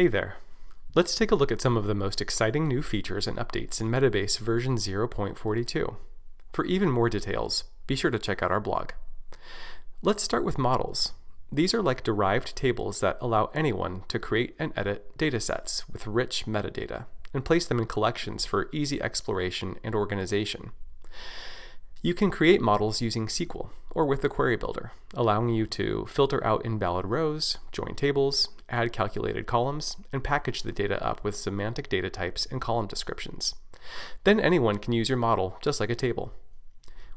Hey there! Let's take a look at some of the most exciting new features and updates in Metabase version 0.42. For even more details, be sure to check out our blog. Let's start with models. These are like derived tables that allow anyone to create and edit datasets with rich metadata and place them in collections for easy exploration and organization. You can create models using SQL or with the query builder, allowing you to filter out invalid rows, join tables, add calculated columns, and package the data up with semantic data types and column descriptions. Then anyone can use your model just like a table.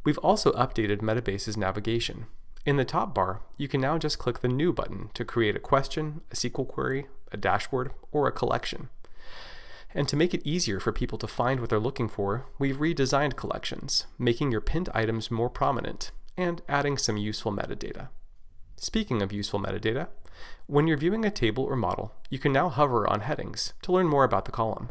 We've also updated Metabase's navigation. In the top bar, you can now just click the New button to create a question, a SQL query, a dashboard, or a collection. And to make it easier for people to find what they're looking for, we've redesigned collections, making your pinned items more prominent and adding some useful metadata. Speaking of useful metadata, when you're viewing a table or model, you can now hover on headings to learn more about the column.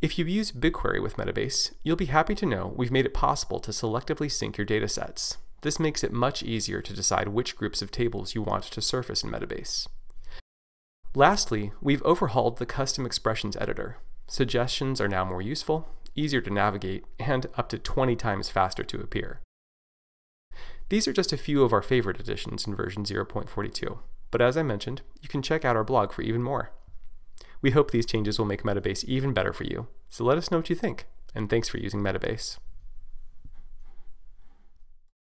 If you use BigQuery with Metabase, you'll be happy to know we've made it possible to selectively sync your datasets. This makes it much easier to decide which groups of tables you want to surface in Metabase. Lastly, we've overhauled the custom expressions editor. Suggestions are now more useful, easier to navigate, and up to 20 times faster to appear. These are just a few of our favorite additions in version 0.42, but as I mentioned, you can check out our blog for even more. We hope these changes will make Metabase even better for you, so let us know what you think, and thanks for using Metabase.